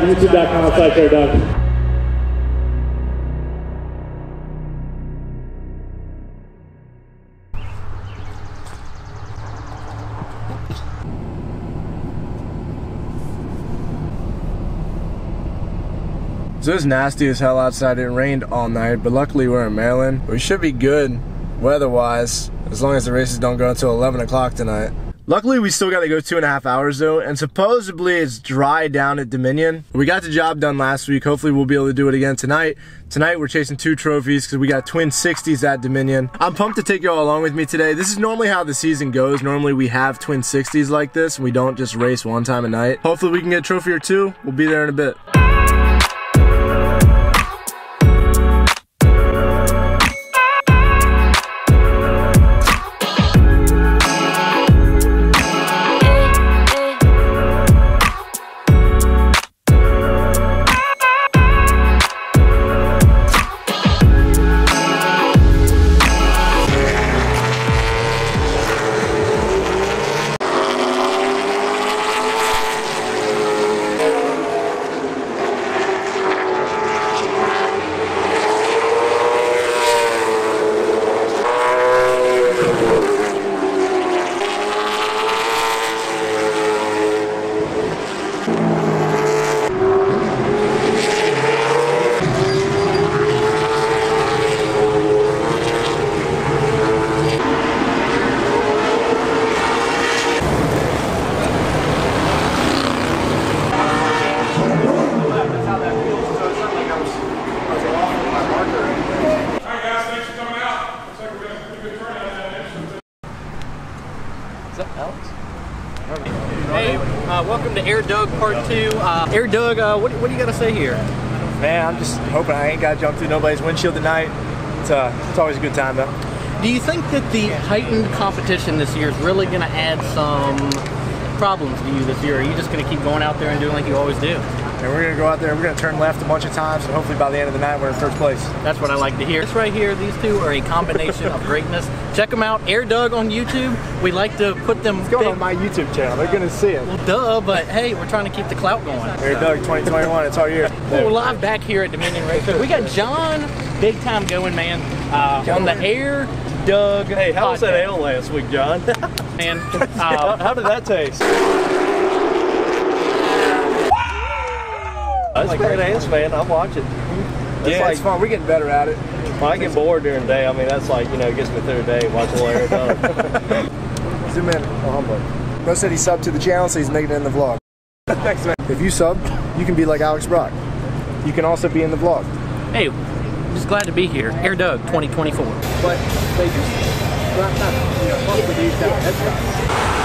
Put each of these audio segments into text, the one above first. subscribe, youtube.com/AirDoug. So it's nasty as hell outside. It rained all night, but luckily we're in Maryland. We should be good weather-wise, as long as the races don't go until 11 o'clock tonight. Luckily, we still got to go 2.5 hours though, and supposedly it's dry down at Dominion. We got the job done last week. Hopefully we'll be able to do it again tonight. Tonight we're chasing 2 trophies because we got twin 60s at Dominion. I'm pumped to take y'all along with me today. This is normally how the season goes. Normally we have twin 60s like this, and we don't just race one time a night. Hopefully we can get a trophy or two. We'll be there in a bit. Welcome to AirDoug Part 2. AirDoug, what do you got to say here? Man, I'm just hoping I ain't got to jump through nobody's windshield tonight. It's always a good time, though. Do you think that the heightened competition this year is really going to add some problems to you this year? Or are you just going to keep going out there and doing like you always do? And we're going to go out there and we're going to turn left a bunch of times, and hopefully by the end of the night we're in first place. That's what I like to hear. This right here, these two are a combination of greatness. Check them out, AirDoug on YouTube. We like to put them... It's going on my YouTube channel, they're going to see it. Well, duh, but hey, we're trying to keep the clout going. AirDoug 2021, it's our year. Well, we're live back here at Dominion Raceway. We got John, big time going, man, on the AirDoug. Hey, how was that ale last week, John? Man, how did that taste? That's like great ass, man. I'm watching. Yeah, like, it's fun. We're getting better at it. Well, I get bored during the day. I mean, that's like, you know, it gets me through the day watching Larry Dunn. Zoom in. Oh, humble. Bo said he subbed to the channel, so he's making it in the vlog. Thanks, man. If you sub, you can be like Alex Brock. You can also be in the vlog. Hey, I'm just glad to be here. AirDoug 2024. But they just wrapped up. Yeah, fuck with these down headshots.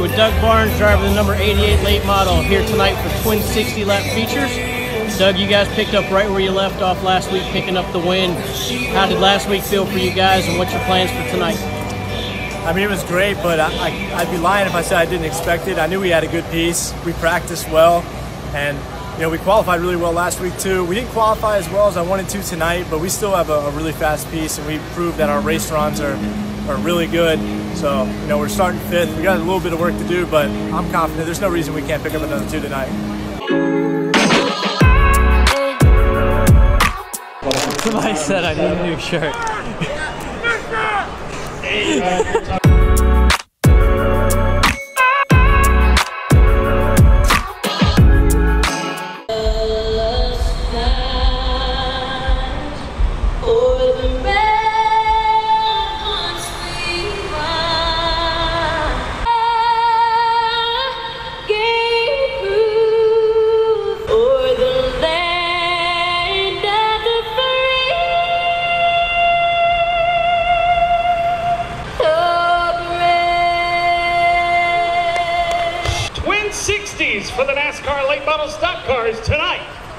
With Doug Barnes, driver of the number 88 late model, here tonight for twin 60 lap features. Doug, you guys picked up right where you left off last week, picking up the win. How did last week feel for you guys, and what's your plans for tonight? I mean, it was great, but I'd be lying if I said I didn't expect it. I knew we had a good piece. We practiced well, and you know, we qualified really well last week too. We didn't qualify as well as I wanted to tonight, but we still have a really fast piece, and we proved that our race runs are really good. So, you know, we're starting 5th. We got a little bit of work to do, but I'm confident there's no reason we can't pick up another 2 tonight. Somebody said I need a new shirt.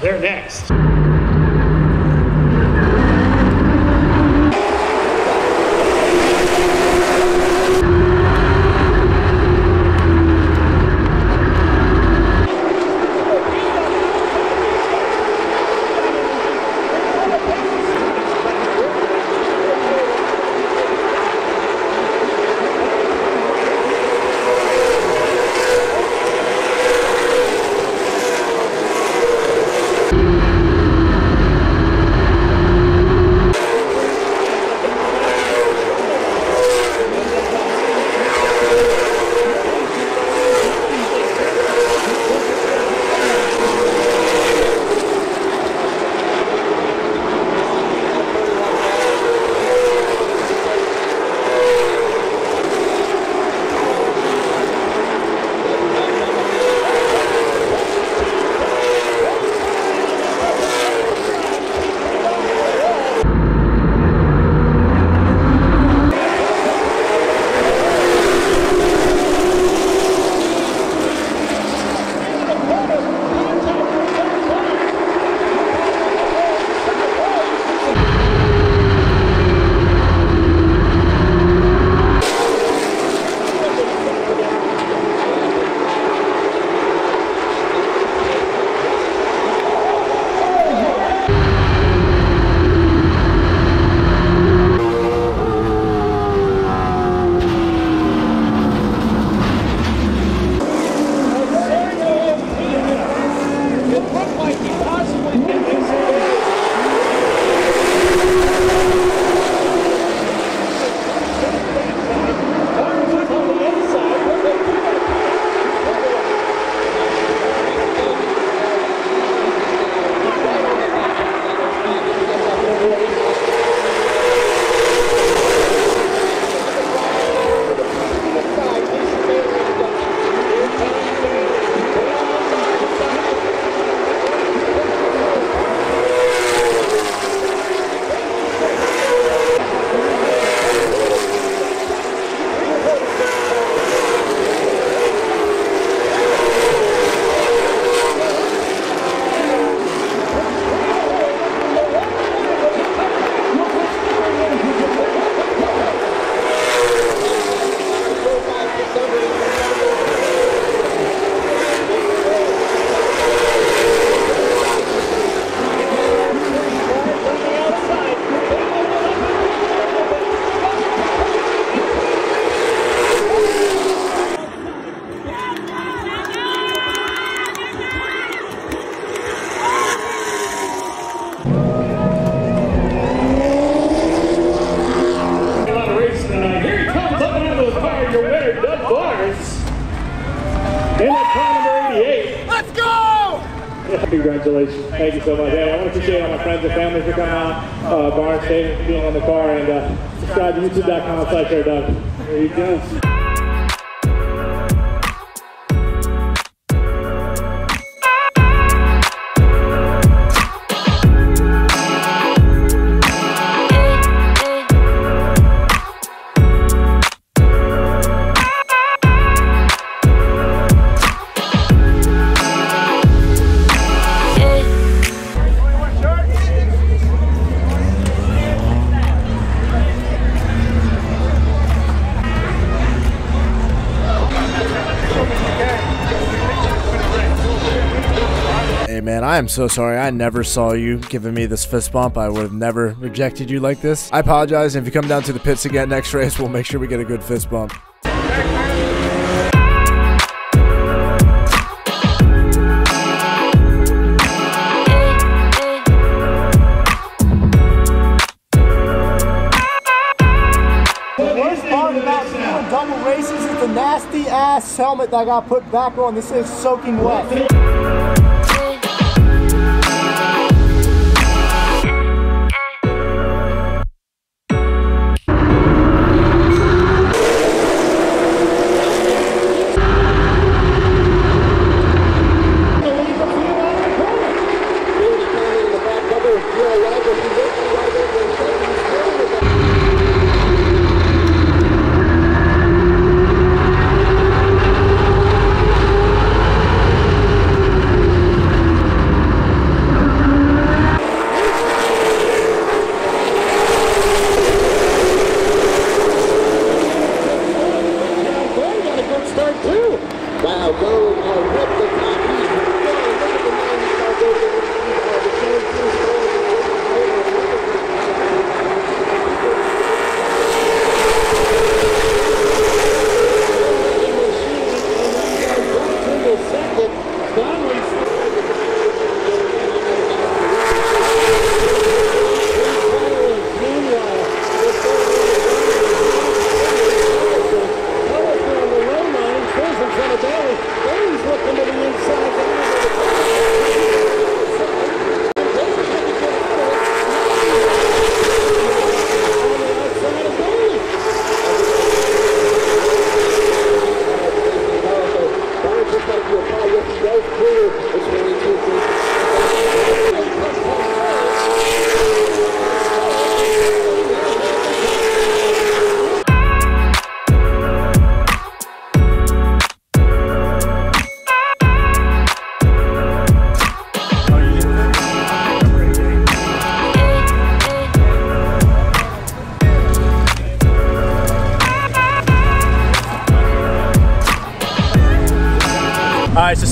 They're next. Doug Barnes in the car number 88. Let's go! Congratulations. Thank you so much. Yeah, I want to appreciate all my friends and family for coming out. Barnstave for being on the car, and subscribe to youtube.com/AirDoug. There you go. Man, I am so sorry. I never saw you giving me this fist bump. I would have never rejected you like this. I apologize. If you come down to the pits again next race, we'll make sure we get a good fist bump. Double races is the nasty ass helmet that I got put back on. This is soaking wet.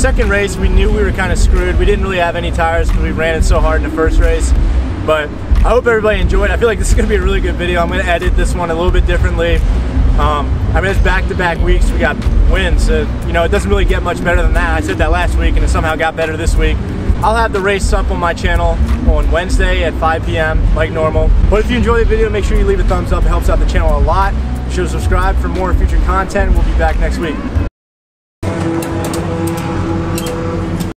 second race, we knew we were kind of screwed. We didn't really have any tires because we ran it so hard in the first race. But I hope everybody enjoyed. I feel like this is going to be a really good video. I'm going to edit this one a little bit differently. I mean, it's back-to-back weeks. We got wins. So, you know, it doesn't really get much better than that. I said that last week, and it somehow got better this week. I'll have the race up on my channel on Wednesday at 5 p.m. like normal. But if you enjoyed the video, make sure you leave a thumbs up. It helps out the channel a lot. Be sure to subscribe for more future content. We'll be back next week.